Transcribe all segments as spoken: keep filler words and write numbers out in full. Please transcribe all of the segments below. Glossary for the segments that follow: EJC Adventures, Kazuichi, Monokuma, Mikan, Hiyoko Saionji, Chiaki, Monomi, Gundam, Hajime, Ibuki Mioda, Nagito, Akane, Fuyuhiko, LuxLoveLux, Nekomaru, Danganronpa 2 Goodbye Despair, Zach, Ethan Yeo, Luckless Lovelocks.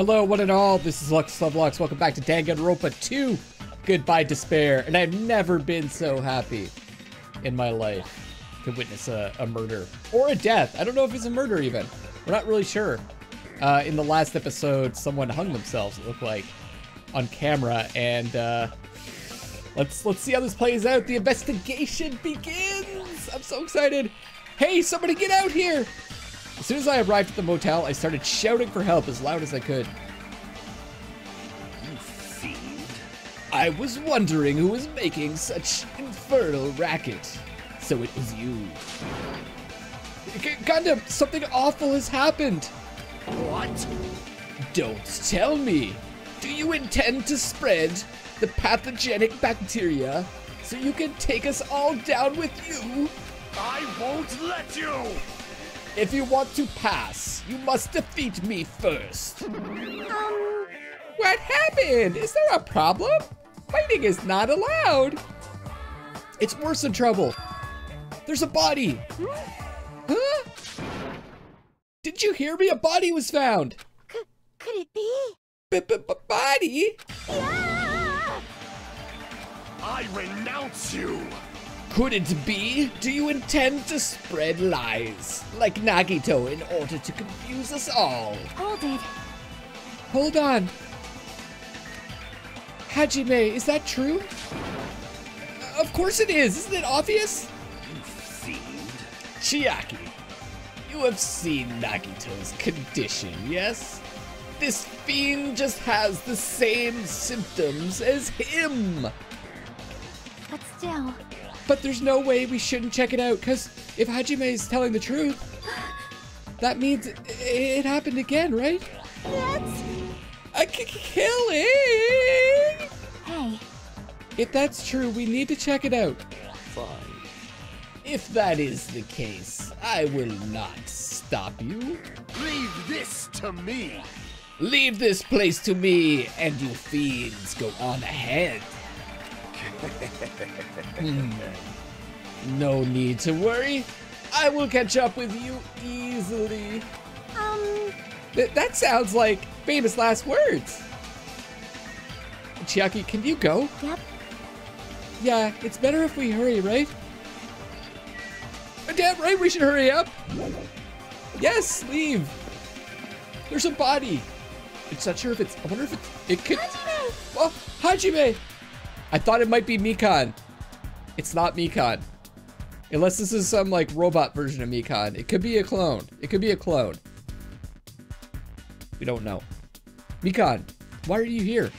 Hello, one and all. This is LuxLoveLux. Welcome back to Danganronpa two Goodbye Despair. And I've never been so happy in my life to witness a, a murder or a death. I don't know if it's a murder even. We're not really sure. Uh, in the last episode, someone hung themselves, it looked like, on camera. And uh, let's, let's see how this plays out. The investigation begins. I'm so excited. Hey, somebody get out here. As soon as I arrived at the motel, I started shouting for help as loud as I could. You fiend. I was wondering who was making such infernal racket. So it was you. Gundam, something awful has happened. What? Don't tell me. Do you intend to spread the pathogenic bacteria so you can take us all down with you? I won't let you. If you want to pass, you must defeat me first. Um, what happened? Is there a problem? Fighting is not allowed. It's worse than trouble. There's a body. Huh? Did you hear me? A body was found. C- could it be? B-b-b-body? Yeah! I renounce you. Could it be? Do you intend to spread lies, like Nagito, in order to confuse us all? Hold it. Hold on. Hajime, is that true? Uh, of course it is. Isn't it obvious? You fiend. Chiaki, you have seen Nagito's condition, yes? This fiend just has the same symptoms as him. But still... But there's no way we shouldn't check it out, because if Hajime is telling the truth, that means it, it happened again, right? Yes! A k-killing! Hey. If that's true, we need to check it out. Fine. If that is the case, I will not stop you. Leave this to me! Leave this place to me, and you fiends go on ahead. Hmm. No need to worry. I will catch up with you easily. Um. Th that sounds like famous last words. Chiaki, can you go? Yep. Yeah, it's better if we hurry, right? Damn right, we should hurry up. Yes, leave. There's a body. It's not sure if it's. I wonder if it's. It could. Hajime. Oh, Hajime. I thought it might be Mikan. It's not Mikan. Unless this is some like robot version of Mikan. It could be a clone. It could be a clone. We don't know. Mikan, why are you here?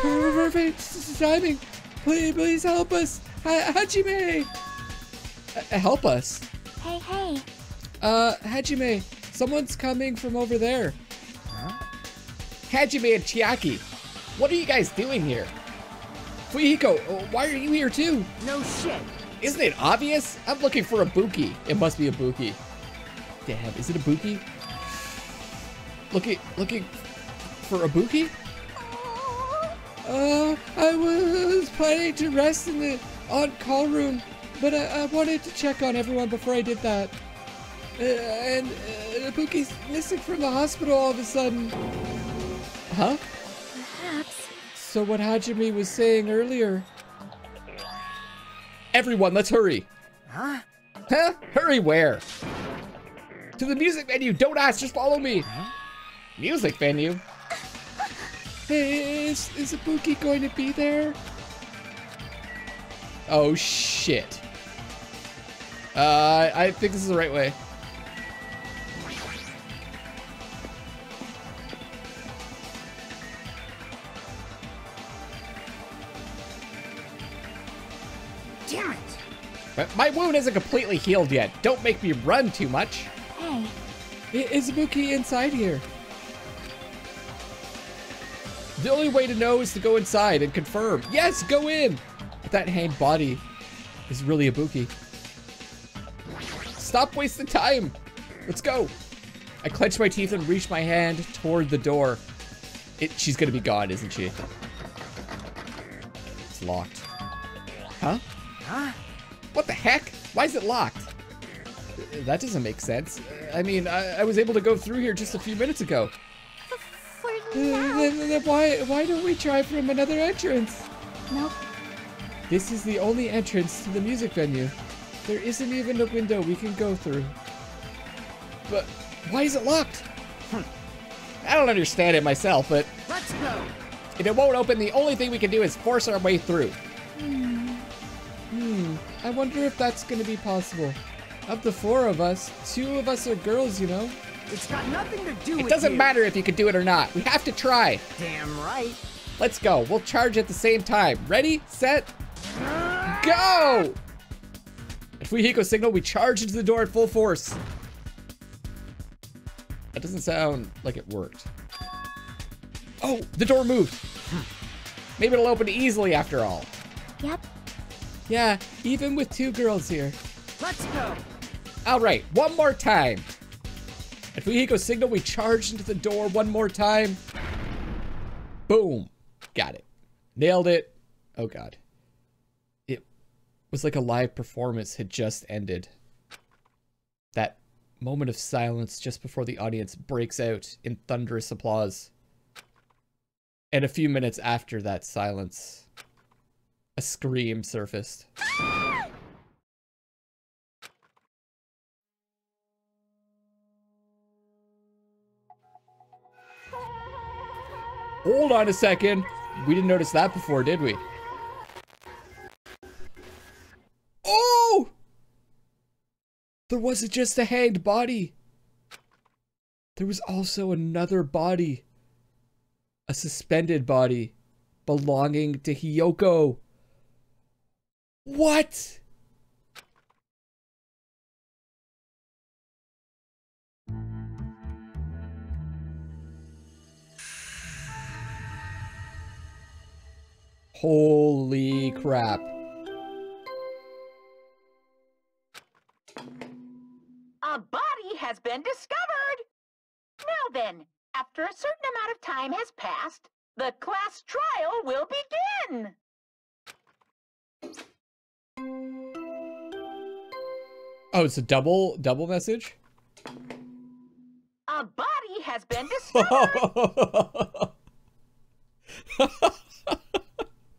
Perfect timing. Please, please help us. Hajime. Help us. Hey, hey. Uh, Hajime, someone's coming from over there. Hajime and Chiaki. What are you guys doing here? Fuyuhiko, why are you here too? No shit. Isn't it obvious? I'm looking for a Ibuki. It must be a Ibuki. Damn, is it a Ibuki? Looking, looking for a Ibuki? Uh, I was planning to rest in the on-call room, but I, I wanted to check on everyone before I did that. Uh, and uh, Ibuki's missing from the hospital all of a sudden. Huh? So what Hajime was saying earlier. Everyone, let's hurry. Huh? Huh? Hurry where? To the music venue. Don't ask, just follow me. Huh? Music venue? Hey, is, is Ibuki going to be there? Oh, shit. Uh, I think this is the right way. Damn it! My wound isn't completely healed yet. Don't make me run too much. Hey, is Ibuki inside here? The only way to know is to go inside and confirm. Yes, go in. But that hanged body is really Ibuki. Stop wasting time. Let's go. I clenched my teeth and reached my hand toward the door. It. She's gonna be gone, isn't she? It's locked. Huh? Huh? What the heck? Why is it locked? That doesn't make sense. I mean, I, I was able to go through here just a few minutes ago. For now. Then, then why, why don't we try from another entrance? Nope. This is the only entrance to the music venue. There isn't even a window we can go through. But why is it locked? Hm. I don't understand it myself, but... Let's go! If it won't open, the only thing we can do is force our way through. Hmm. Hmm. I wonder if that's going to be possible. Of the four of us, two of us are girls, you know? It's got nothing to do with you. It doesn't matter if you can do it or not. We have to try. Damn right. Let's go. We'll charge at the same time. Ready, set, go! If we Hiyoko signal, we charge into the door at full force. That doesn't sound like it worked. Oh, the door moved. Maybe it'll open easily after all. Yep. Yeah, even with two girls here. Let's go. All right, one more time. At Fuyuhiko's signal, we charged into the door one more time. Boom. Got it. Nailed it. Oh, God. It was like a live performance had just ended. That moment of silence just before the audience breaks out in thunderous applause. And a few minutes after that silence, a scream surfaced. Hold on a second. We didn't notice that before, did we? Oh! There wasn't just a hanged body. There was also another body. A suspended body belonging to Hiyoko. What? Holy crap. A body has been discovered! Now then, after a certain amount of time has passed, the class trial will begin! Oh, it's a double, double message? A body has been discovered!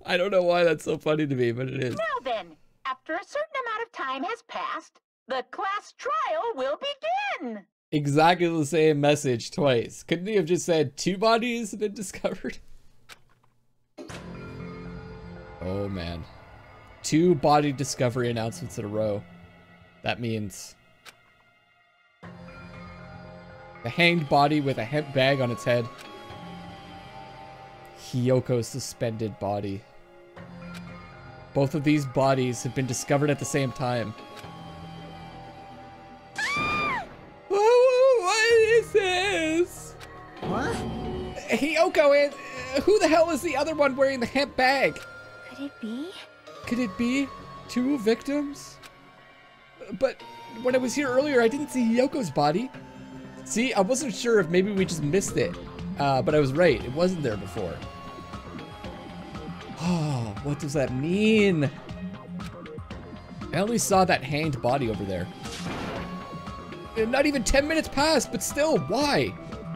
I don't know why that's so funny to me, but it is. Now then, after a certain amount of time has passed, the class trial will begin. Exactly the same message twice. Couldn't he have just said two bodies have been discovered? Oh man. Two body discovery announcements in a row. That means a hanged body with a hemp bag on its head. Hiyoko's suspended body. Both of these bodies have been discovered at the same time. Oh, what is this? What? Hiyoko, and who the hell is the other one wearing the hemp bag? Could it be? Could it be two victims? But when I was here earlier, I didn't see Hiyoko's body. See, I wasn't sure if maybe we just missed it. Uh, but I was right. It wasn't there before. Oh, what does that mean? I only saw that hanged body over there. And not even ten minutes passed, but still, why?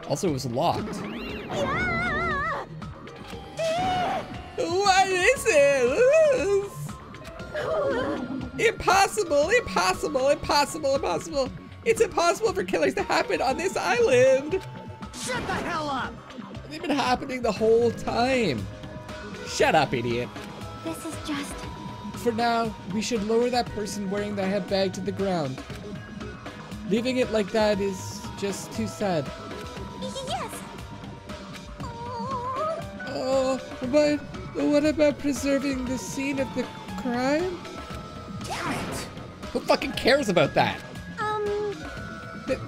Also, it was locked. Yeah! What is it? Impossible, impossible, impossible, impossible. It's impossible for killings to happen on this island. Shut the hell up! They've been happening the whole time. Shut up, idiot. This is just... For now, we should lower that person wearing the headbag to the ground. Leaving it like that is just too sad. Yes! Oh, but what about preserving the scene of the crime? Damn it! Who fucking cares about that?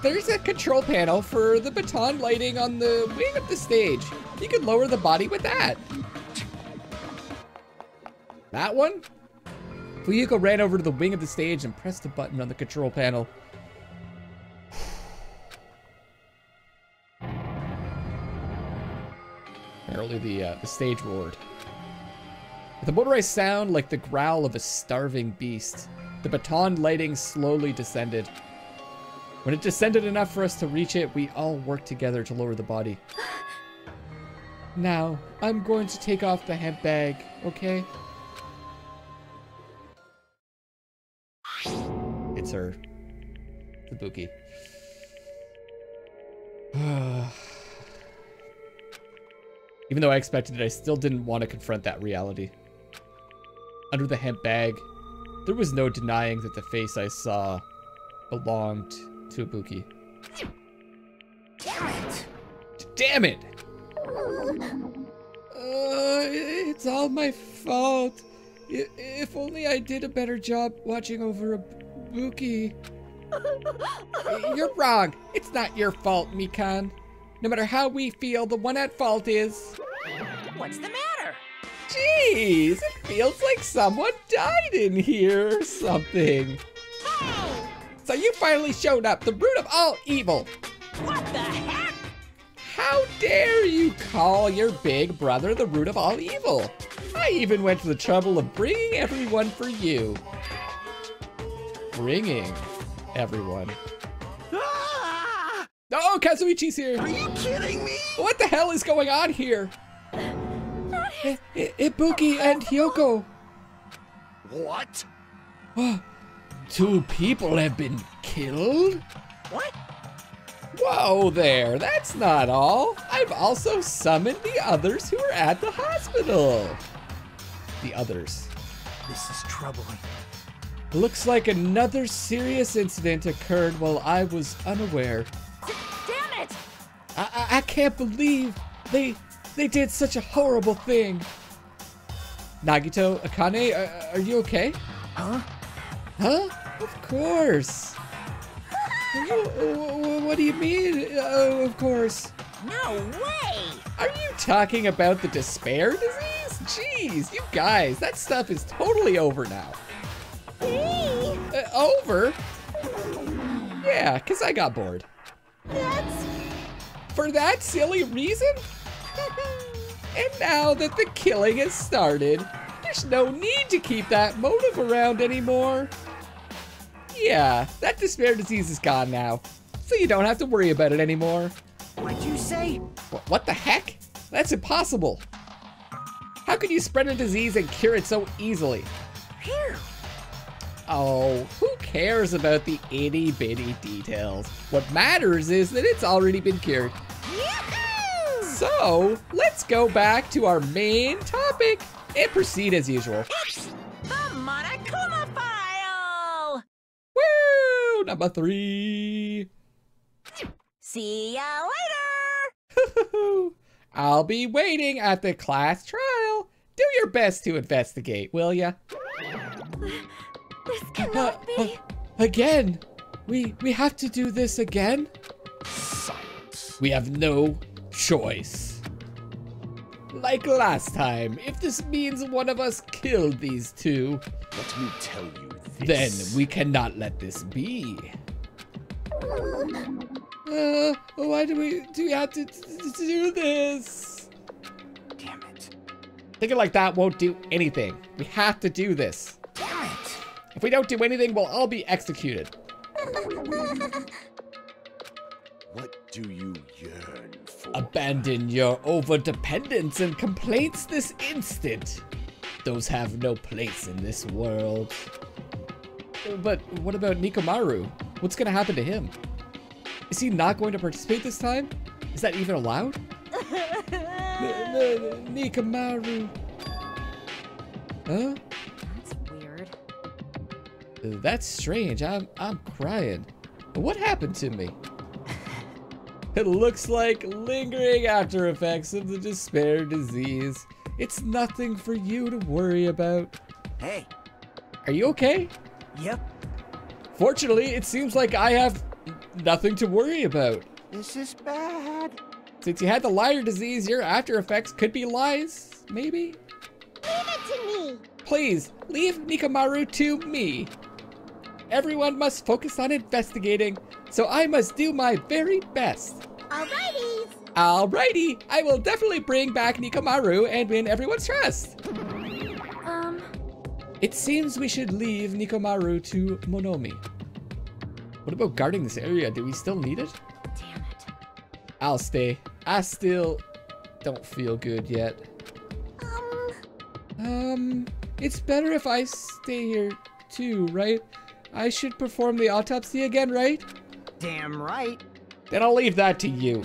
There's a control panel for the baton lighting on the wing of the stage. You can lower the body with that. That one? Fuyuhiko ran over to the wing of the stage and pressed the button on the control panel. Apparently the, uh, the stage roared. With a motorized sound like the growl of a starving beast, the baton lighting slowly descended. When it descended enough for us to reach it, we all worked together to lower the body. Now, I'm going to take off the hemp bag, okay? It's her. Ibuki. Even though I expected it, I still didn't want to confront that reality. Under the hemp bag, there was no denying that the face I saw belonged to Ibuki. Damn it! Damn it! Uh, it's all my fault. If only I did a better job watching over Ibuki. You're wrong. It's not your fault, Mikan. No matter how we feel, the one at fault is... What's the matter? Jeez, it feels like someone died in here or something. Hey! So you finally showed up, the root of all evil. What the heck? How dare you call your big brother the root of all evil? I even went to the trouble of bringing everyone for you. Bringing everyone. Ah! Oh, Kazuichi's here. Are you kidding me? What the hell is going on here? I, I, Ibuki and Hiyoko. What? Two people have been killed? What? Whoa there, that's not all. I've also summoned the others who are at the hospital. The others. This is troubling. Looks like another serious incident occurred while I was unaware. Damn it! I, I, I can't believe they... They did such a horrible thing. Nagito, Akane, uh, are you okay? Huh? Huh? Of course. What do you mean? Oh, of course. No way! Are you talking about the despair disease? Jeez, you guys, that stuff is totally over now. Hey. Uh, over? Yeah, because I got bored. That's... For that silly reason? And now that the killing has started, there's no need to keep that motive around anymore. Yeah, that despair disease is gone now, so you don't have to worry about it anymore. What'd you say? What, what the heck? That's impossible. How could you spread a disease and cure it so easily? Phew. Oh, who cares about the itty bitty details? What matters is that it's already been cured. Yeah. So, let's go back to our main topic and proceed as usual. It's the Monokuma file! Woo! Number three! See ya later! I'll be waiting at the class trial. Do your best to investigate, will ya? This cannot uh, be... Uh, again? We, we have to do this again? Silence. We have no... choice. Like last time, if this means one of us killed these two, let me tell you this. Then we cannot let this be. Uh, why do we do we have to do this? Damn it. Thinking like that won't do anything. We have to do this. Damn it. If we don't do anything, we'll all be executed. What do you yearn? Abandon your overdependence and complaints this instant. Those have no place in this world. But what about Nekomaru? What's going to happen to him? Is he not going to participate this time? Is that even allowed? Nekomaru. Huh? That's weird. That's strange. I'm, I'm crying. What happened to me? It looks like lingering after effects of the despair disease. It's nothing for you to worry about. Hey. Are you okay? Yep. Fortunately, it seems like I have nothing to worry about. This is bad. Since you had the liar disease, your after effects could be lies, maybe? Leave it to me. Please, leave Nekomaru to me. Everyone must focus on investigating, so I must do my very best. Alrighty. Alrighty. I will definitely bring back Nekomaru and win everyone's trust. Um. It seems we should leave Nekomaru to Monomi. What about guarding this area? Do we still need it? Damn it. I'll stay. I still don't feel good yet. Um. Um. It's better if I stay here too, right? I should perform the autopsy again, right? Damn right. Then I'll leave that to you.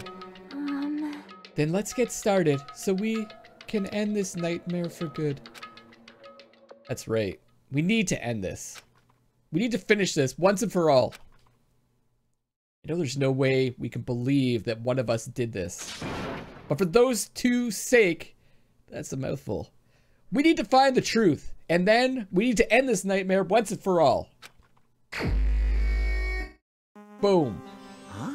Um. Then let's get started so we can end this nightmare for good. That's right. We need to end this. We need to finish this once and for all. I know there's no way we can believe that one of us did this. But for those two's sake, that's a mouthful. We need to find the truth. And then we need to end this nightmare once and for all. Boom. Huh?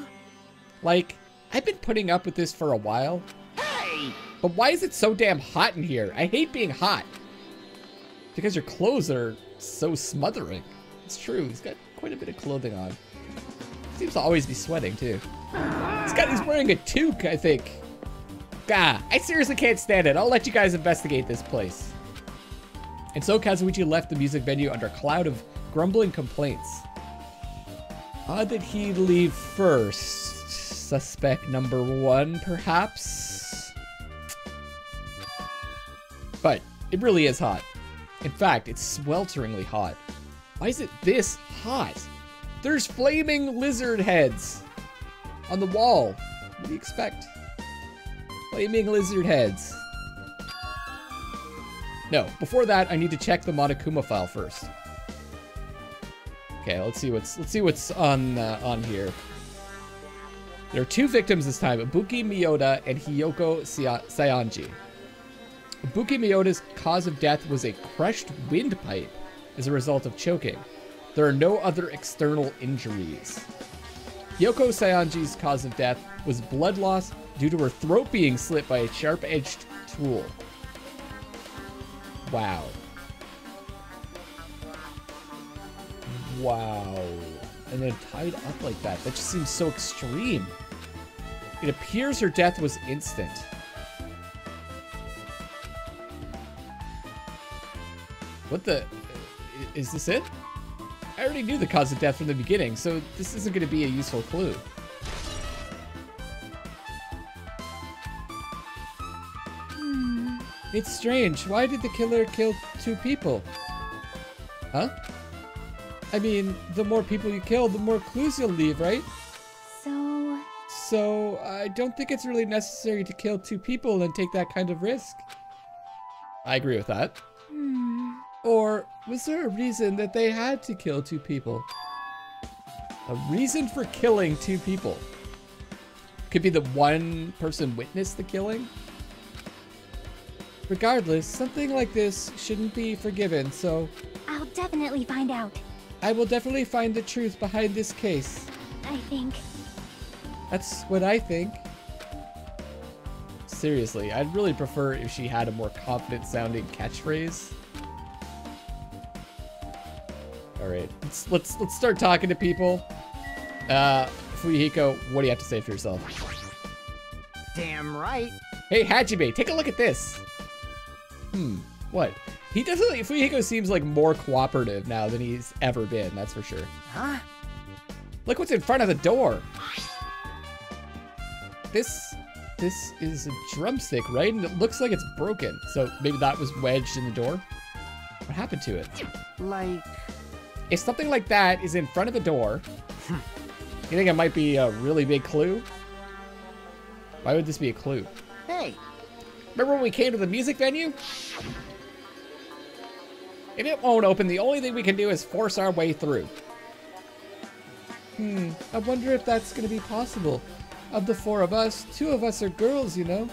Like, I've been putting up with this for a while. Hey! But why is it so damn hot in here? I hate being hot. Because your clothes are so smothering. It's true, he's got quite a bit of clothing on. Seems to always be sweating too. He's got, he's wearing a toque, I think. Gah, I seriously can't stand it. I'll let you guys investigate this place. And so Kazuichi left the music venue under a cloud of grumbling complaints. Odd that he'd leave first. Suspect number one, perhaps? But it really is hot. In fact, it's swelteringly hot. Why is it this hot? There's flaming lizard heads on the wall. What do you expect? Flaming lizard heads. No, before that, I need to check the Monokuma file first. Okay, let's see what's let's see what's on uh, on here. There are two victims this time: Ibuki Mioda and Hiyoko Saionji. Ibuki Mioda's cause of death was a crushed windpipe as a result of choking. There are no other external injuries. Hiyoko Saionji's cause of death was blood loss due to her throat being slit by a sharp-edged tool. Wow. Wow. And then tied up like that. That just seems so extreme. It appears her death was instant. What the? Is this it? I already knew the cause of death from the beginning, so this isn't going to be a useful clue. Hmm. It's strange. Why did the killer kill two people? Huh? I mean, the more people you kill, the more clues you'll leave, right? So... So, I don't think it's really necessary to kill two people and take that kind of risk. I agree with that. Hmm... Or was there a reason that they had to kill two people? A reason for killing two people. Could be that one person witnessed the killing. Regardless, something like this shouldn't be forgiven, so... I'll definitely find out. I will definitely find the truth behind this case. I think. That's what I think. Seriously, I'd really prefer if she had a more confident sounding catchphrase. All right, let's, let's let's start talking to people. Uh, Fuyuhiko, what do you have to say for yourself? Damn right. Hey, Hajime, take a look at this. Hmm, what? He definitely, Fuyuhiko seems like more cooperative now than he's ever been, that's for sure. Huh? Look what's in front of the door. This, this is a drumstick, right? And it looks like it's broken. So maybe that was wedged in the door? What happened to it? Like... If something like that is in front of the door, you think it might be a really big clue? Why would this be a clue? Hey! Remember when we came to the music venue? If it won't open, the only thing we can do is force our way through. Hmm, I wonder if that's going to be possible. Of the four of us, two of us are girls, you know?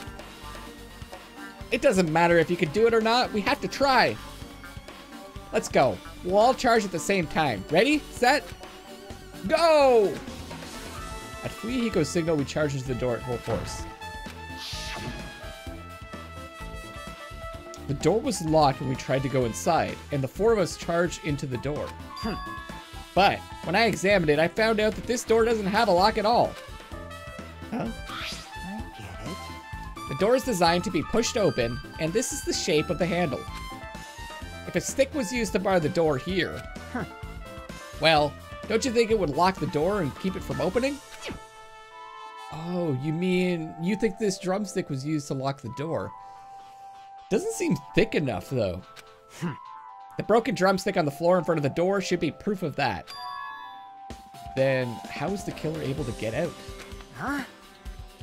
It doesn't matter if you can do it or not, we have to try! Let's go. We'll all charge at the same time. Ready, set, go! At Fuyuhiko's signal, we charge into the door at full force. The door was locked when we tried to go inside, and the four of us charged into the door. Hm. But when I examined it, I found out that this door doesn't have a lock at all. Huh? I get it. The door is designed to be pushed open, and this is the shape of the handle. If a stick was used to bar the door here, huh. Well, Don't you think it would lock the door and keep it from opening? Oh, you mean you think this drumstick was used to lock the door? Doesn't seem thick enough, though. Hm. The broken drumstick on the floor in front of the door should be proof of that. Then how is the killer able to get out? Huh?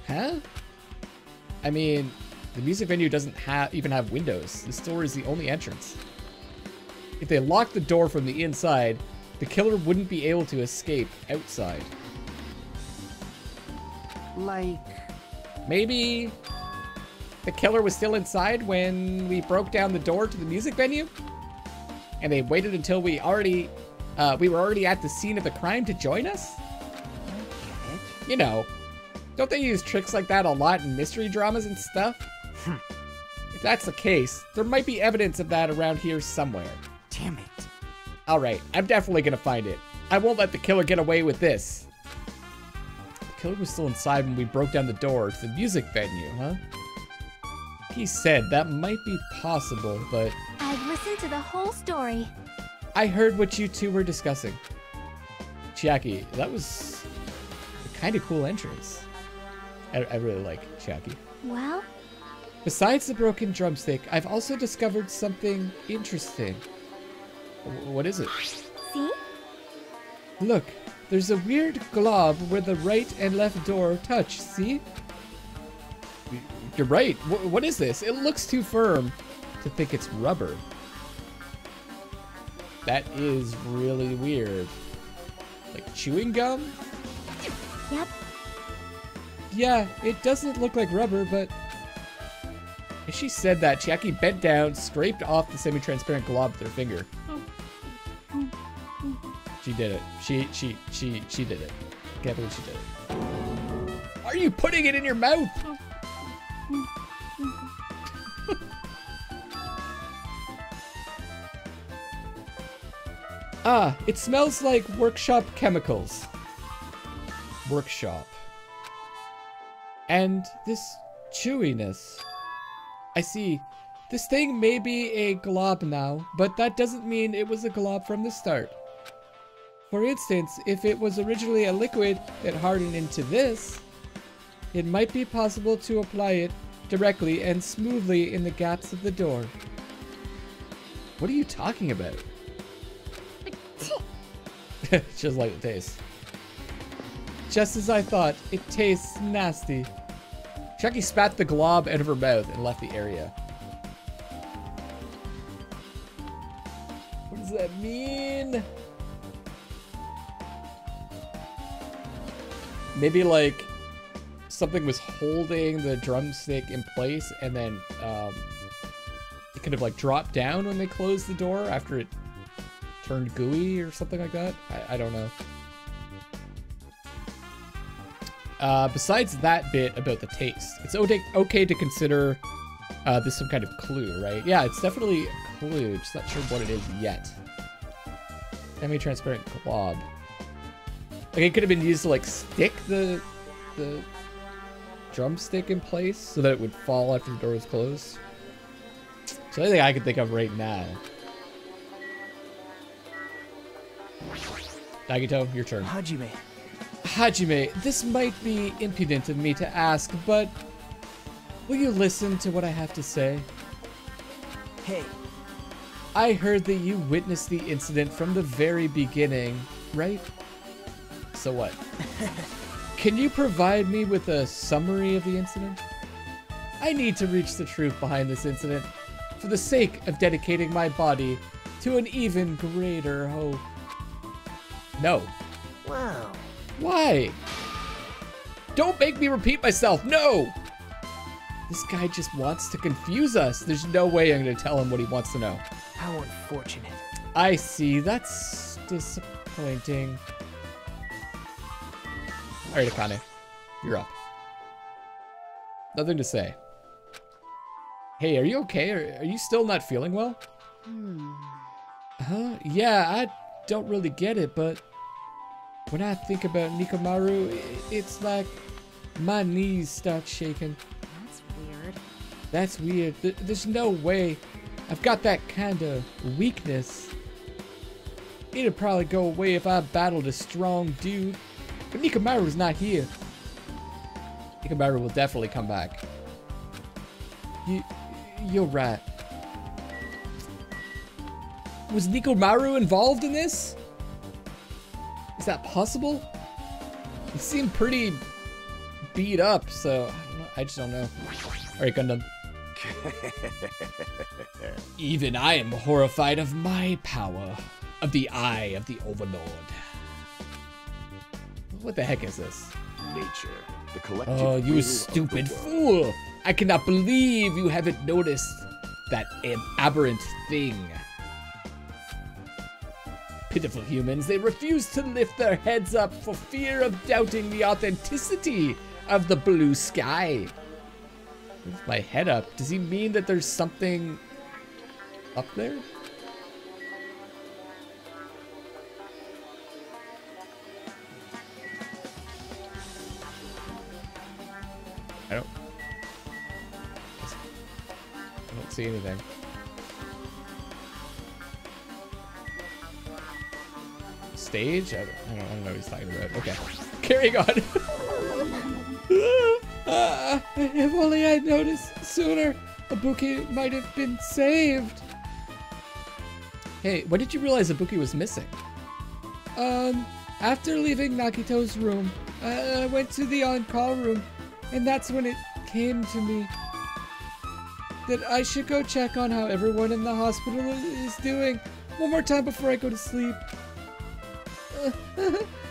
Huh? I mean, the music venue doesn't ha- even have windows. This door is the only entrance. If they locked the door from the inside, the killer wouldn't be able to escape outside. Like... Maybe the killer was still inside when we broke down the door to the music venue? And they waited until we already... Uh, we were already at the scene of the crime to join us? You know, don't they use tricks like that a lot in mystery dramas and stuff? Hm. If that's the case, there might be evidence of that around here somewhere. Damn it. Alright, I'm definitely gonna find it. I won't let the killer get away with this. The killer was still inside when we broke down the door to the music venue, huh? He said that might be possible, but... I've listened to the whole story. I heard what you two were discussing. Chiaki, that was a kind of cool entrance. I, I really like Chiaki. Well? Besides the broken drumstick, I've also discovered something interesting. W what is it? See? Look, there's a weird glob where the right and left door touch, see? You're right. W what is this? It looks too firm to think it's rubber. That is really weird. Like chewing gum? Yep. Yeah, it doesn't look like rubber, but... As she said that, Chiaki bent down, scraped off the semi-transparent glob with her finger. She did it. She, she, she, she did it. Can't believe she did it. Are you putting it in your mouth? Ah, it smells like workshop chemicals. Workshop. And this chewiness. I see. This thing may be a glob now, but that doesn't mean it was a glob from the start. For instance, if it was originally a liquid that hardened into this, it might be possible to apply it directly and smoothly in the gaps of the door. What are you talking about? She doesn't like the taste. Just as I thought, it tastes nasty. Chiaki spat the glob out of her mouth and left the area. What does that mean? Maybe like something was holding the drumstick in place and then um, it could have like dropped down when they closed the door after it turned gooey or something like that. I, I don't know. Uh, besides that bit about the taste, it's okay to consider uh, this some kind of clue, right? Yeah, it's definitely a clue. Just not sure what it is yet. Semi-transparent glob. Like it could have been used to like stick the the drumstick in place so that it would fall after the door was closed. So anything I can think of right now. Nagito, your turn. Hajime. Hajime, this might be impudent of me to ask, but will you listen to what I have to say? Hey. I heard that you witnessed the incident from the very beginning, right? So what? Can you provide me with a summary of the incident? I need to reach the truth behind this incident for the sake of dedicating my body to an even greater hope. No. Wow. Why? Don't make me repeat myself. No! This guy just wants to confuse us. There's no way I'm going to tell him what he wants to know. How unfortunate. I see. That's disappointing. All right, Akane. You're up. Nothing to say. Hey, are you okay? Are, are you still not feeling well? Hmm. Huh? Yeah, I don't really get it, but... When I think about Nekomaru, it's like my knees start shaking. That's weird. That's weird. There's no way. I've got that kind of weakness. It'd probably go away if I battled a strong dude. But Nekomaru's not here. Nekomaru will definitely come back. You, you're right. Was Nekomaru involved in this? Is that possible? He seemed pretty beat up, so I, don't know. I just don't know. All right, Gundam. Even I am horrified of my power, of the eye of the Overlord. What the heck is this? Nature, the collective. Oh, you stupid fool! I cannot believe you haven't noticed that aberrant thing. Pitiful humans, they refuse to lift their heads up for fear of doubting the authenticity of the blue sky. Lift my head up. Does he mean that there's something up there? I don't. I don't see anything. Stage? I don't, I don't, I don't know what he's talking about. Okay. Carrying on. uh, if only I'd noticed sooner, Ibuki might have been saved. Hey, when did you realize Ibuki was missing? Um, after leaving Nagito's room, I, I went to the on-call room, and that's when it came to me that I should go check on how everyone in the hospital is doing one more time before I go to sleep.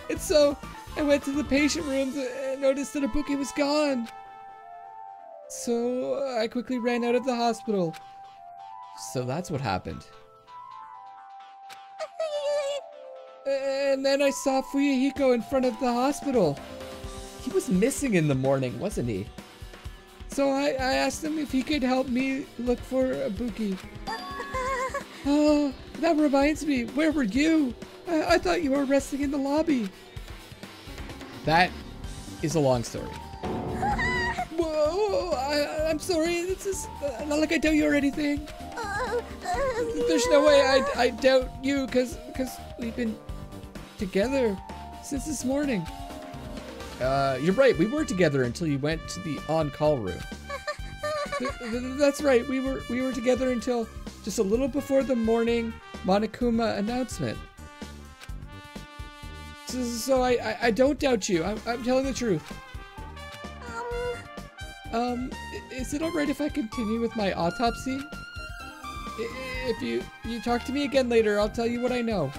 And so I went to the patient room and noticed that Ibuki was gone. So I quickly ran out of the hospital. So that's what happened. And then I saw Fuyuhiko in front of the hospital. He was missing in the morning, wasn't he? So I, I asked him if he could help me look for Ibuki. Oh, that reminds me, where were you? I thought you were resting in the lobby. That is a long story. Whoa, I, I'm sorry. This is not like I doubt you or anything. There's no way I, I doubt you because because we've been together since this morning. Uh, you're right. We were together until you went to the on-call room. th th that's right. We were we were together until just a little before the morning Monokuma announcement. So I, I, I don't doubt you. I'm, I'm telling the truth. Um, is it alright if I continue with my autopsy? If you you talk to me again later, I'll tell you what I know.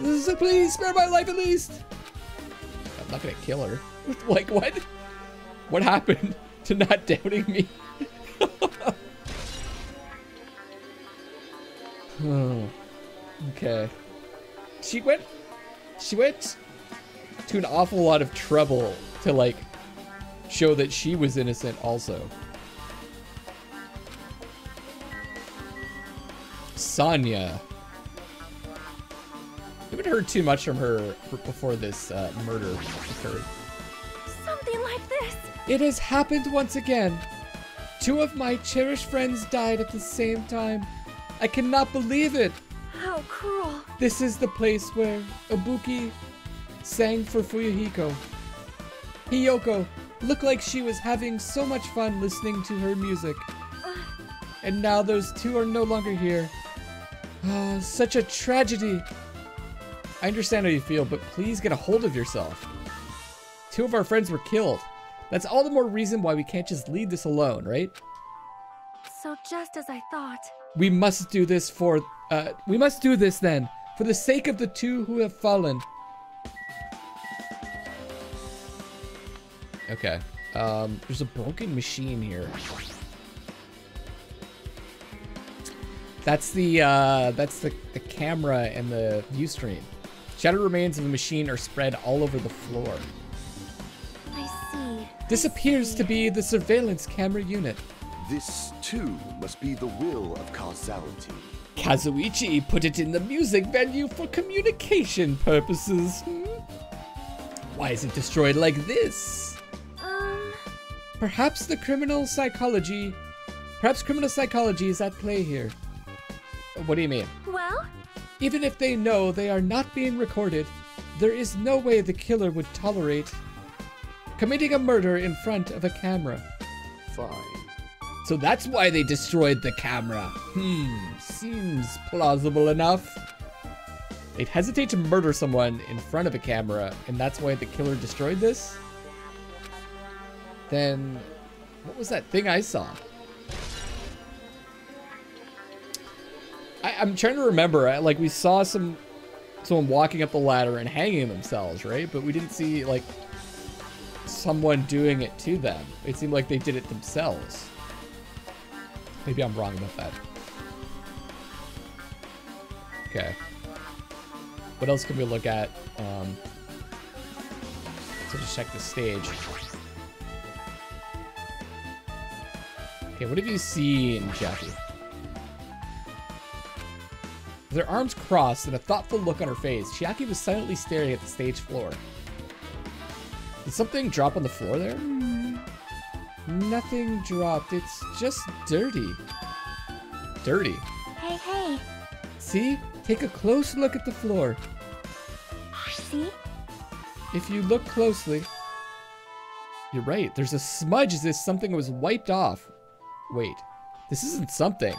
So please spare my life at least. I'm not gonna kill her. Like what? What happened to not doubting me? Oh, okay. She went. She went to an awful lot of trouble to, like, show that she was innocent also. Sonya. We haven't heard too much from her before this uh, murder occurred. Something like this. It has happened once again. Two of my cherished friends died at the same time. I cannot believe it. How cruel. This is the place where Ibuki sang for Fuyuhiko. Hiyoko looked like she was having so much fun listening to her music. And now those two are no longer here. Oh, such a tragedy. I understand how you feel, but please get a hold of yourself. Two of our friends were killed. That's all the more reason why we can't just leave this alone, right? So just as I thought. We must do this for... Uh, we must do this then, for the sake of the two who have fallen. Okay. Um, there's a broken machine here. That's the uh, that's the, the camera and the view stream. Shattered remains of the machine are spread all over the floor. I see. This appears to be the surveillance camera unit. This too must be the will of causality. Kazuichi put it in the music venue for communication purposes. Hmm? Why is it destroyed like this? Um... Perhaps the criminal psychology... Perhaps criminal psychology is at play here. What do you mean? Well, Even if they know they are not being recorded, there is no way the killer would tolerate committing a murder in front of a camera. Fine. So that's why they destroyed the camera. Hmm, seems plausible enough. They'd hesitate to murder someone in front of a camera, and that's why the killer destroyed this? Then, what was that thing I saw? I, I'm trying to remember, I, like we saw some someone walking up the ladder and hanging themselves, right? But we didn't see like someone doing it to them. It seemed like they did it themselves. Maybe I'm wrong about that. Okay. What else can we look at? Um, so just check the stage. Okay, what have you seen, Jackie? With her arms crossed and a thoughtful look on her face, Chiaki was silently staring at the stage floor. Did something drop on the floor there? Nothing dropped. It's just dirty. Dirty. Hey, hey. See? Take a close look at the floor. See? If you look closely... You're right. There's a smudge as if something was wiped off. Wait, this isn't something.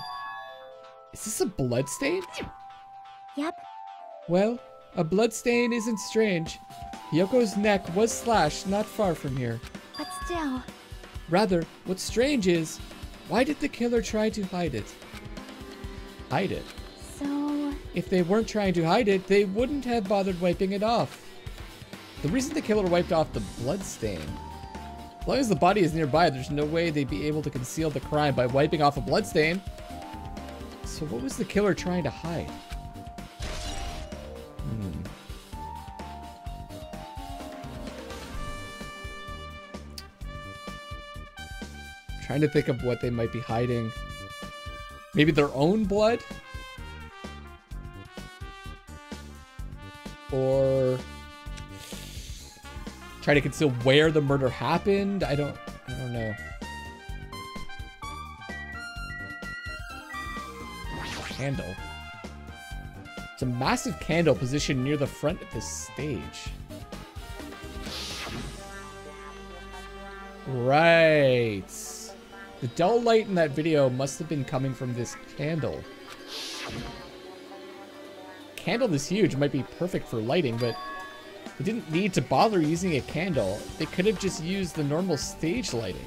Is this a blood stain? Yep. Well, a blood stain isn't strange. Hiyoko's neck was slashed not far from here. But still. Rather, what's strange is, why did the killer try to hide it? Hide it? So... If they weren't trying to hide it, they wouldn't have bothered wiping it off. The reason the killer wiped off the blood stain... As long as the body is nearby, there's no way they'd be able to conceal the crime by wiping off a bloodstain. So what was the killer trying to hide? Hmm. I'm trying to think of what they might be hiding. Maybe their own blood? Or... try to conceal where the murder happened. I don't, I don't know. Candle. It's a massive candle positioned near the front of the stage. Right. The dull light in that video must have been coming from this candle. Candle this huge might be perfect for lighting, but they didn't need to bother using a candle. They could have just used the normal stage lighting.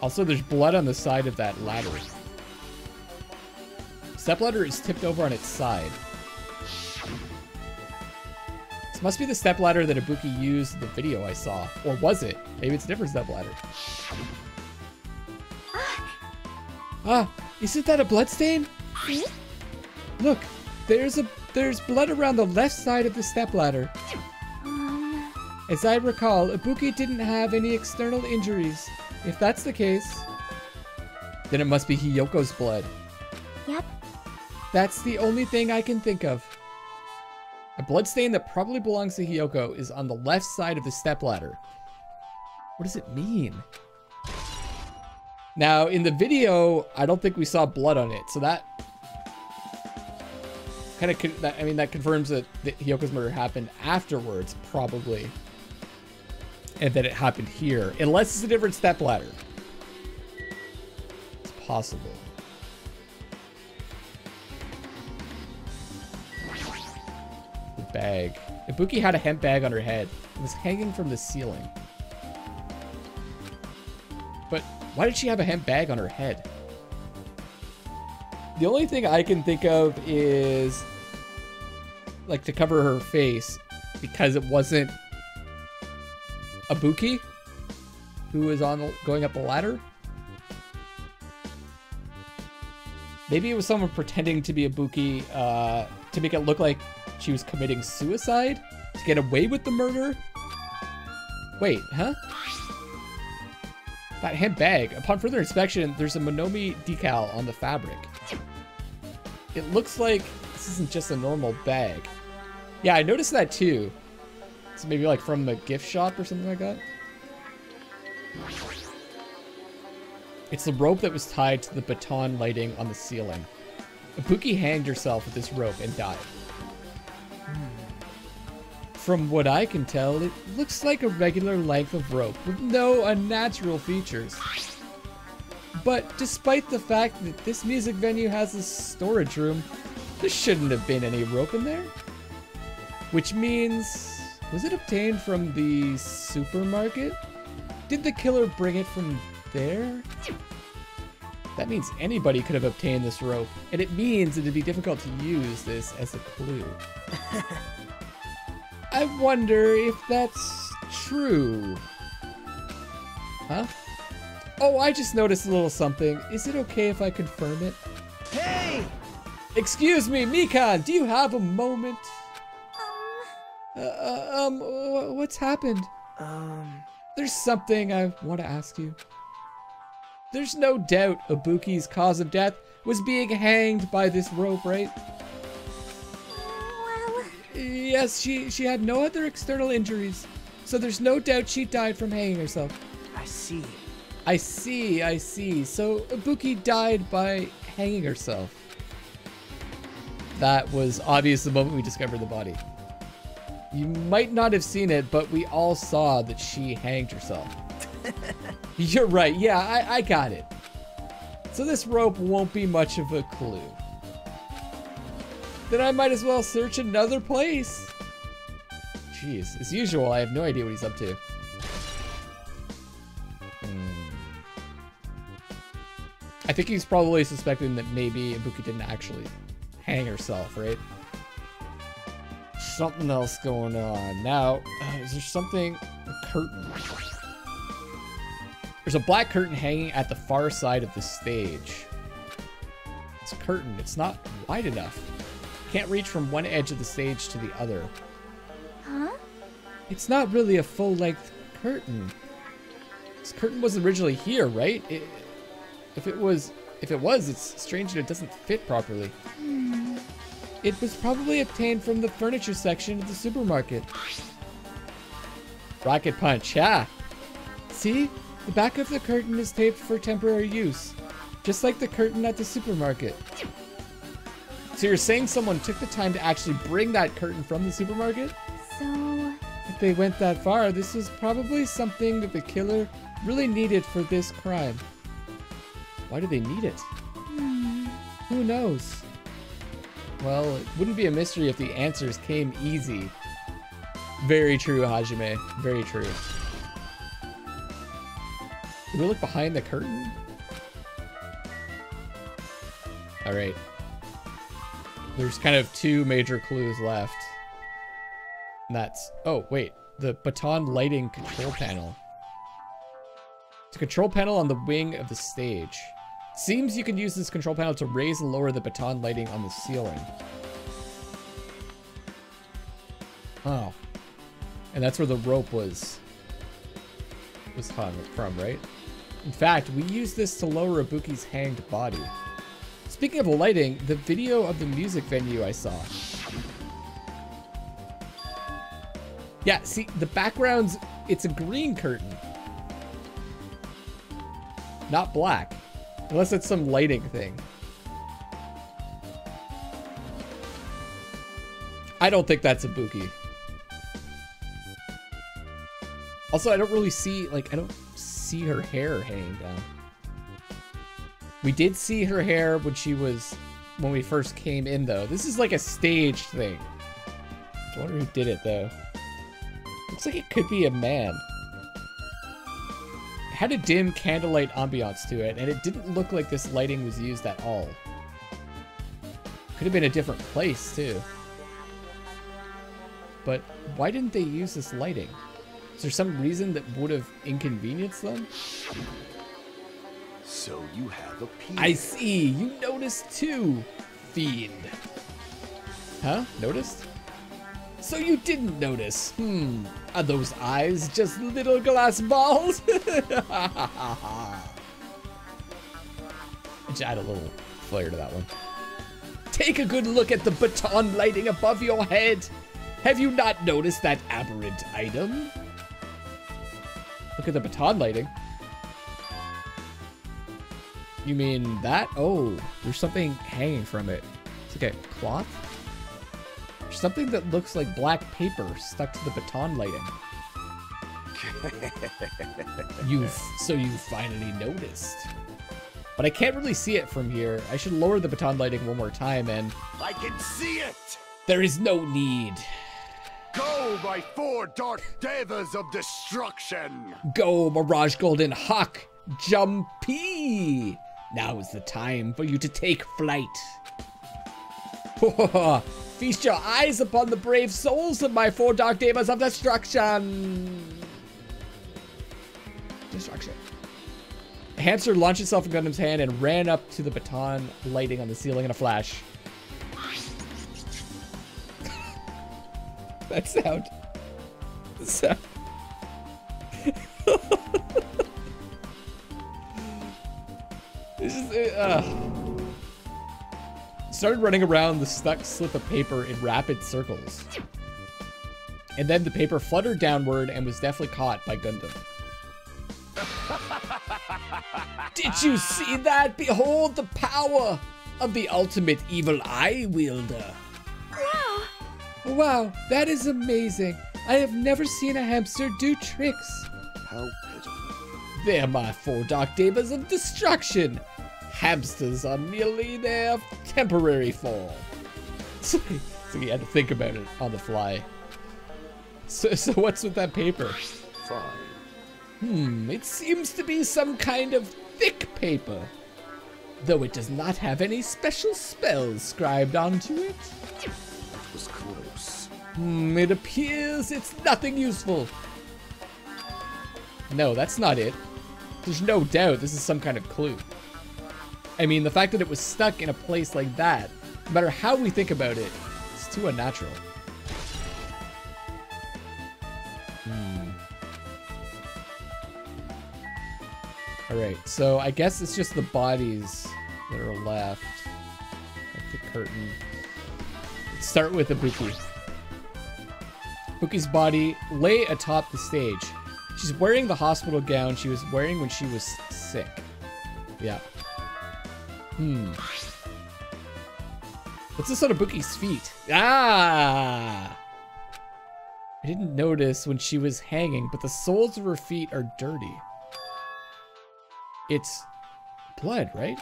Also, there's blood on the side of that ladder. Step ladder is tipped over on its side. This must be the step ladder that Ibuki used in the video I saw. Or was it? Maybe it's a different step ladder. Ah, isn't that a blood stain? Look, there's a there's blood around the left side of the stepladder. Um, As I recall, Ibuki didn't have any external injuries. If that's the case, then it must be Hiyoko's blood. Yep. That's the only thing I can think of. A blood stain that probably belongs to Hiyoko is on the left side of the stepladder. What does it mean? Now, in the video, I don't think we saw blood on it, so that kind of, I mean, that confirms that, that Hiyoko's murder happened afterwards, probably, and that it happened here, unless it's a different stepladder. It's possible. The bag. Ibuki had a hemp bag on her head. It was hanging from the ceiling. But... why did she have a hemp bag on her head? The only thing I can think of is like to cover her face because it wasn't Ibuki who was on going up the ladder. Maybe it was someone pretending to be Ibuki uh, to make it look like she was committing suicide to get away with the murder. Wait, huh? That hemp bag. Upon further inspection, there's a Monomi decal on the fabric. It looks like this isn't just a normal bag. Yeah, I noticed that too. It's maybe like from the gift shop or something like that. It's the rope that was tied to the baton lighting on the ceiling. Ibuki hanged herself with this rope and died. From what I can tell, it looks like a regular length of rope with no unnatural features. But despite the fact that this music venue has a storage room, there shouldn't have been any rope in there. Which means, was it obtained from the supermarket? Did the killer bring it from there? That means anybody could have obtained this rope, and it means it'd be difficult to use this as a clue. I wonder if that's true. Huh? Oh, I just noticed a little something. Is it okay if I confirm it? Hey! Excuse me, Mikan, do you have a moment? Um... Uh, um, what's happened? Um... There's something I want to ask you. There's no doubt Ibuki's cause of death was being hanged by this rope, right? Well... Yes, she, she had no other external injuries, so there's no doubt she died from hanging herself. I see. I see, I see. So Ibuki died by hanging herself. That was obvious the moment we discovered the body. You might not have seen it, but we all saw that she hanged herself. You're right. Yeah, I, I got it. So this rope won't be much of a clue. Then I might as well search another place. Jeez, as usual, I have no idea what he's up to. Mm. I think he's probably suspecting that maybe Ibuki didn't actually hang herself, right? Something else going on. Now, is there something? A curtain. There's a black curtain hanging at the far side of the stage. It's a curtain. It's not wide enough. Can't reach from one edge of the stage to the other. Huh? It's not really a full-length curtain. This curtain was originally here, right? It, if it was, if it was, it's strange that it doesn't fit properly. Hmm. It was probably obtained from the furniture section of the supermarket. Rocket punch, yeah. See? The back of the curtain is taped for temporary use, just like the curtain at the supermarket. So you're saying someone took the time to actually bring that curtain from the supermarket? So... If they went that far, this was probably something that the killer really needed for this crime. Why do they need it? Hmm. Who knows? Well, it wouldn't be a mystery if the answers came easy. Very true, Hajime. Very true. Did we look behind the curtain? Alright. There's kind of two major clues left. And that's... Oh, wait. The baton lighting control panel. It's a control panel on the wing of the stage. Seems you can use this control panel to raise and lower the baton lighting on the ceiling. Oh. And that's where the rope was was hung from, right? In fact, we used this to lower Ibuki's hanged body. Speaking of lighting, the video of the music venue I saw. Yeah, see, the background's, it's a green curtain. Not black. Unless it's some lighting thing. I don't think that's Ibuki. Also, I don't really see, like, I don't see her hair hanging down. We did see her hair when she was, when we first came in, though. This is like a staged thing. I wonder who did it, though. Looks like it could be a man. Had a dim candlelight ambiance to it, and it didn't look like this lighting was used at all. Could have been a different place too. But why didn't they use this lighting? Is there some reason that would have inconvenienced them? So you have a piece. I see. You noticed too, fiend. Huh? Noticed? So you didn't notice. Hmm. Are those eyes just little glass balls? Just add a little flair to that one. Take a good look at the baton lighting above your head. Have you not noticed that aberrant item? Look at the baton lighting. You mean that? Oh, there's something hanging from it. It's like a cloth? There's something that looks like black paper stuck to the baton lighting. You've, so you finally noticed. But I can't really see it from here. I should lower the baton lighting one more time and... I can see it! There is no need. Go, my four dark devas of destruction! Go, Mirage Golden Hawk! Jumpy! Now is the time for you to take flight. Feast your eyes upon the brave souls of my four dark devas of destruction! Destruction. A hamster launched itself in Gundam's hand and ran up to the baton lighting on the ceiling in a flash. That sound. That sound. It's just, it, uh. Started running around the stuck slip of paper in rapid circles. And then the paper fluttered downward and was deftly caught by Gundam. Did you see that? Behold the power of the ultimate evil eye wielder. Wow, that is amazing. I have never seen a hamster do tricks. How pitiful. They're my four dark devas of destruction. Hamsters are merely their temporary form. So we had to think about it on the fly. So, so what's with that paper? Fine. Hmm, it seems to be some kind of thick paper. Though it does not have any special spells scribed onto it. Close. Hmm, it appears it's nothing useful. No, that's not it. There's no doubt this is some kind of clue. I mean, the fact that it was stuck in a place like that, no matter how we think about it, it's too unnatural. Hmm. Alright, so I guess it's just the bodies that are left. Like the curtain. Start with Ibuki. Ibuki's body lay atop the stage. She's wearing the hospital gown she was wearing when she was sick. Yeah. Hmm. What's this on Ibuki's feet? Ah! I didn't notice when she was hanging, but the soles of her feet are dirty. It's blood, right?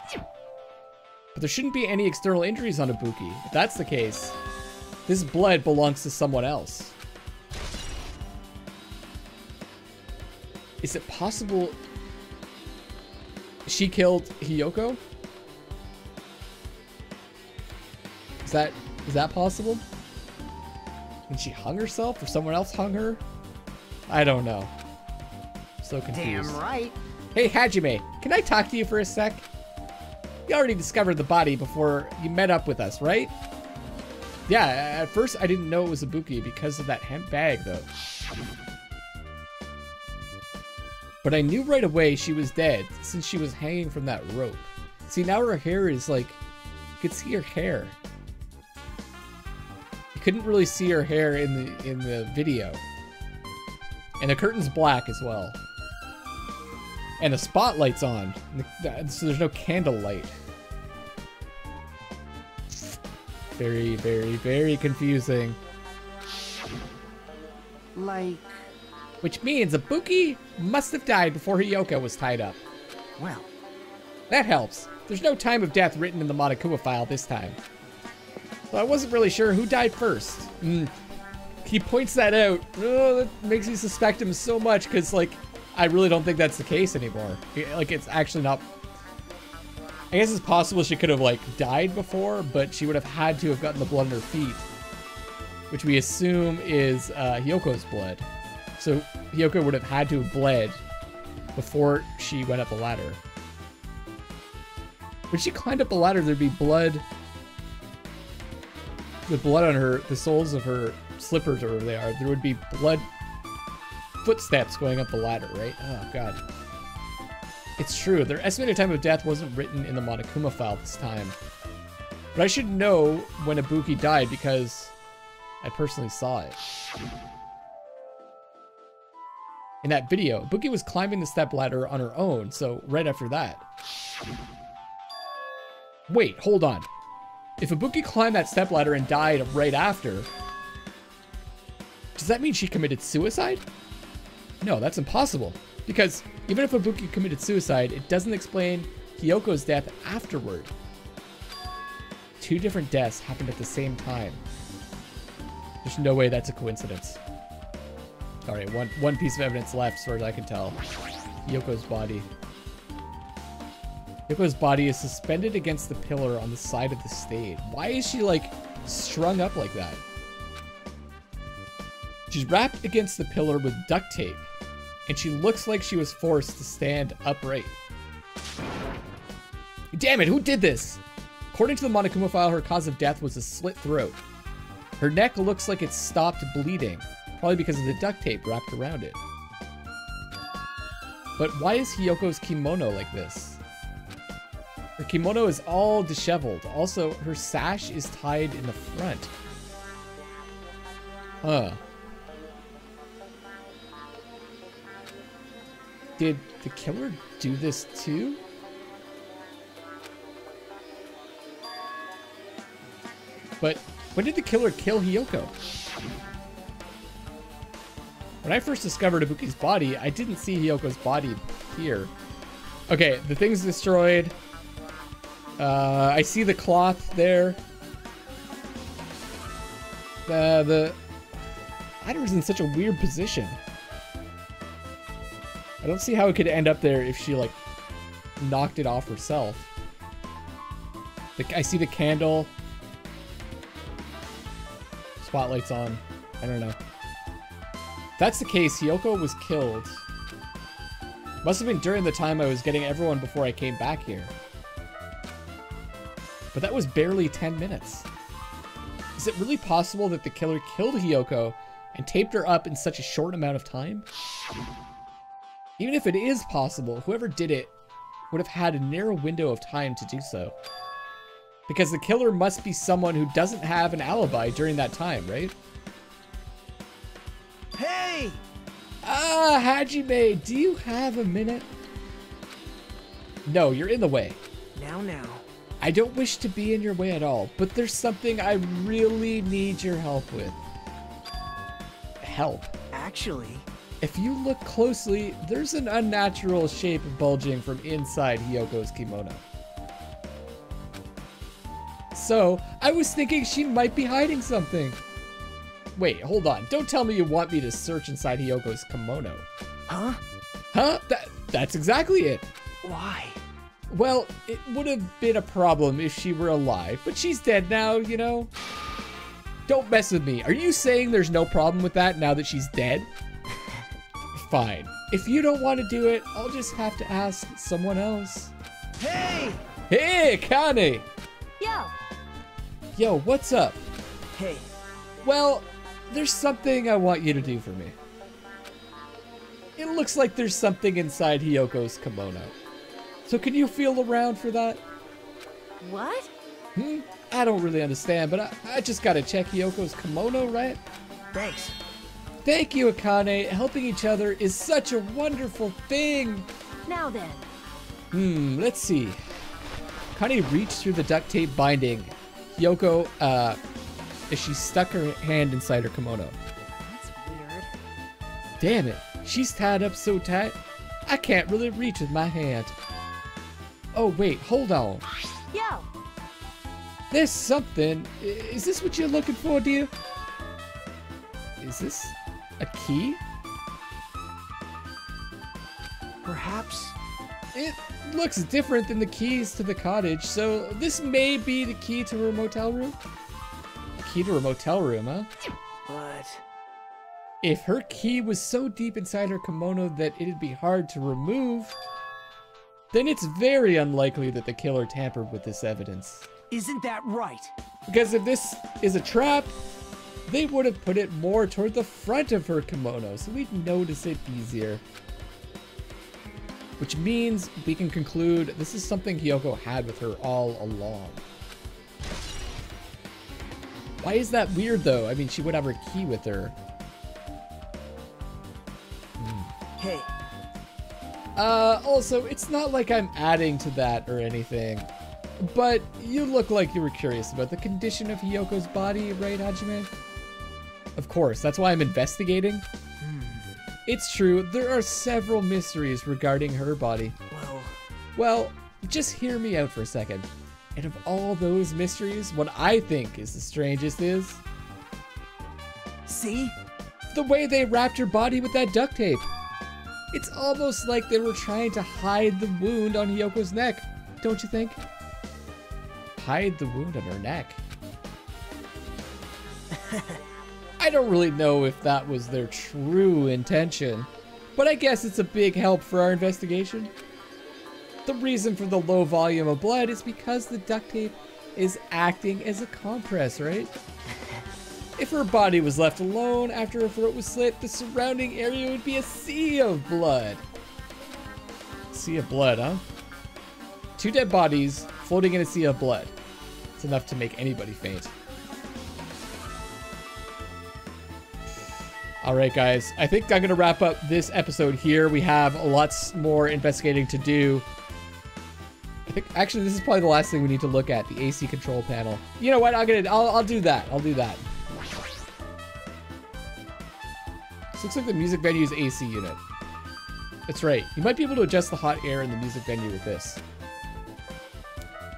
But there shouldn't be any external injuries on Ibuki. If that's the case, this blood belongs to someone else. Is it possible she killed Hiyoko? Is that is that possible? And she hung herself, or someone else hung her? I don't know. I'm so confused. Damn right. Hey Hajime, can I talk to you for a sec? You already discovered the body before you met up with us, right? Yeah, at first I didn't know it was Ibuki because of that hemp bag, though. But I knew right away she was dead since she was hanging from that rope. See, now her hair is like... You could see her hair. You couldn't really see her hair in the, in the video. And the curtain's black as well. And the spotlight's on, so there's no candlelight. Very, very, very confusing. Like... Which means Ibuki must have died before Hiyoko was tied up. Wow. That helps. There's no time of death written in the Monokuma file this time. So I wasn't really sure who died first. Mm. He points that out. Oh, that makes me suspect him so much, because, like, I really don't think that's the case anymore. Like, it's actually not... I guess it's possible she could have, like, died before, but she would have had to have gotten the blood on her feet, which we assume is uh, Hiyoko's blood. So Hiyoko would have had to have bled before she went up the ladder. When she climbed up the ladder, there'd be blood... The blood on her, the soles of her slippers or whatever they are, there would be blood... Footsteps going up the ladder, right? Oh, God. It's true. Their estimated time of death wasn't written in the Monokuma file this time. But I should know when Ibuki died because I personally saw it. In that video, Ibuki was climbing the step ladder on her own, so right after that. Wait, hold on. If Ibuki climbed that stepladder and died right after, does that mean she committed suicide? No, that's impossible. Because even if Ibuki committed suicide, it doesn't explain Hiyoko's death afterward. Two different deaths happened at the same time. There's no way that's a coincidence. All right, one, one piece of evidence left as far as I can tell. Hiyuko's body. Hiyuko's body is suspended against the pillar on the side of the stage. Why is she like strung up like that? She's wrapped against the pillar with duct tape, and she looks like she was forced to stand upright. Damn it, who did this? According to the Monokuma file, her cause of death was a slit throat. Her neck looks like it stopped bleeding, probably because of the duct tape wrapped around it. But why is Hiyoko's kimono like this? Her kimono is all disheveled. Also, her sash is tied in the front. Huh. Did the killer do this too? But when did the killer kill Hiyoko? When I first discovered Ibuki's body, I didn't see Hiyoko's body here. Okay, the thing's destroyed. Uh, I see the cloth there. Uh, the ladder's in such a weird position. I don't see how it could end up there if she, like, knocked it off herself. The, I see the candle. Spotlight's on. I don't know. If that's the case, Hiyoko was killed. Must have been during the time I was getting everyone before I came back here. But that was barely ten minutes. Is it really possible that the killer killed Hiyoko and taped her up in such a short amount of time? Even if it is possible, whoever did it would have had a narrow window of time to do so. Because the killer must be someone who doesn't have an alibi during that time, right? Hey! Ah, Hajime, do you have a minute? No, you're in the way. Now, now. I don't wish to be in your way at all, but there's something I really need your help with. Help. Actually, if you look closely, there's an unnatural shape bulging from inside Hiyoko's kimono. So, I was thinking she might be hiding something. Wait, hold on. Don't tell me you want me to search inside Hiyoko's kimono. Huh? Huh? That, that's exactly it. Why? Well, it would have been a problem if she were alive, but she's dead now, you know? Don't mess with me. Are you saying there's no problem with that now that she's dead? Fine. If you don't want to do it, I'll just have to ask someone else. Hey! Hey, Akane! Yo! Yo, what's up? Hey. Well, there's something I want you to do for me. It looks like there's something inside Hiyoko's kimono. So can you feel around for that? What? Hmm? I don't really understand, but I, I just gotta check Hiyoko's kimono, right? Thanks. Thank you, Akane. Helping each other is such a wonderful thing. Now then. Hmm, let's see. Akane reached through the duct tape binding. Hiyoko, uh, as she stuck her hand inside her kimono. That's weird. Damn it, she's tied up so tight, I can't really reach with my hand. Oh wait, hold on. Yo! There's something. Is this what you're looking for, dear? Is this a key? Perhaps? It looks different than the keys to the cottage, so this may be the key to her motel room? The key to her motel room, huh? What? If her key was so deep inside her kimono that it'd be hard to remove, then it's very unlikely that the killer tampered with this evidence. Isn't that right? Because if this is a trap, they would have put it more toward the front of her kimono, so we'd notice it easier. Which means we can conclude this is something Hiyoko had with her all along. Why is that weird though? I mean, she would have her key with her. Mm. Hey. Uh, also, it's not like I'm adding to that or anything. But you look like you were curious about the condition of Hiyoko's body, right, Hajime? Of course, that's why I'm investigating. Hmm. It's true, there are several mysteries regarding her body. Well... Well, just hear me out for a second. And of all those mysteries, what I think is the strangest is... See? The way they wrapped her body with that duct tape. It's almost like they were trying to hide the wound on Hiyoko's neck, don't you think? Hide the wound on her neck. I don't really know if that was their true intention, but I guess it's a big help for our investigation. The reason for the low volume of blood is because the duct tape is acting as a compress, right? If her body was left alone after her throat was slit, the surrounding area would be a sea of blood. Sea of blood, huh? Two dead bodies floating in a sea of blood. It's enough to make anybody faint. Alright guys, I think I'm going to wrap up this episode here. We have lots more investigating to do. I think, actually, this is probably the last thing we need to look at, the A C control panel. You know what, I'm gonna, I'll, I'll do that, I'll do that. This looks like the music venue's A C unit. That's right. You might be able to adjust the hot air in the music venue with this.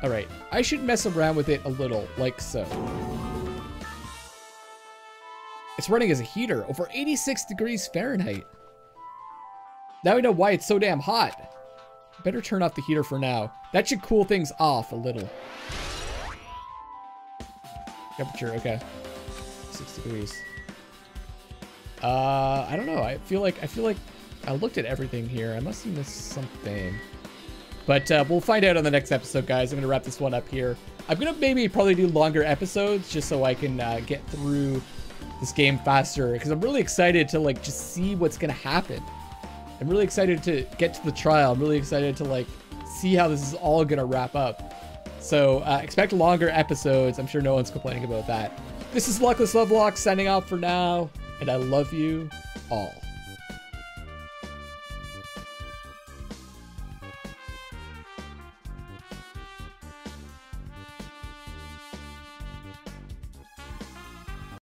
Alright. I should mess around with it a little, like so. It's running as a heater, over eighty-six degrees Fahrenheit. Now we know why it's so damn hot. Better turn off the heater for now. That should cool things off a little. Temperature, okay. Six degrees. Uh, I don't know. I feel like I feel like I looked at everything here. I must have missed something. But uh, we'll find out on the next episode, guys. I'm going to wrap this one up here. I'm going to maybe probably do longer episodes just so I can uh, get through this game faster. Because I'm really excited to, like, just see what's going to happen. I'm really excited to get to the trial. I'm really excited to, like, see how this is all going to wrap up. So uh, expect longer episodes. I'm sure no one's complaining about that. This is Luckless Lovelocks signing off for now. And I love you all.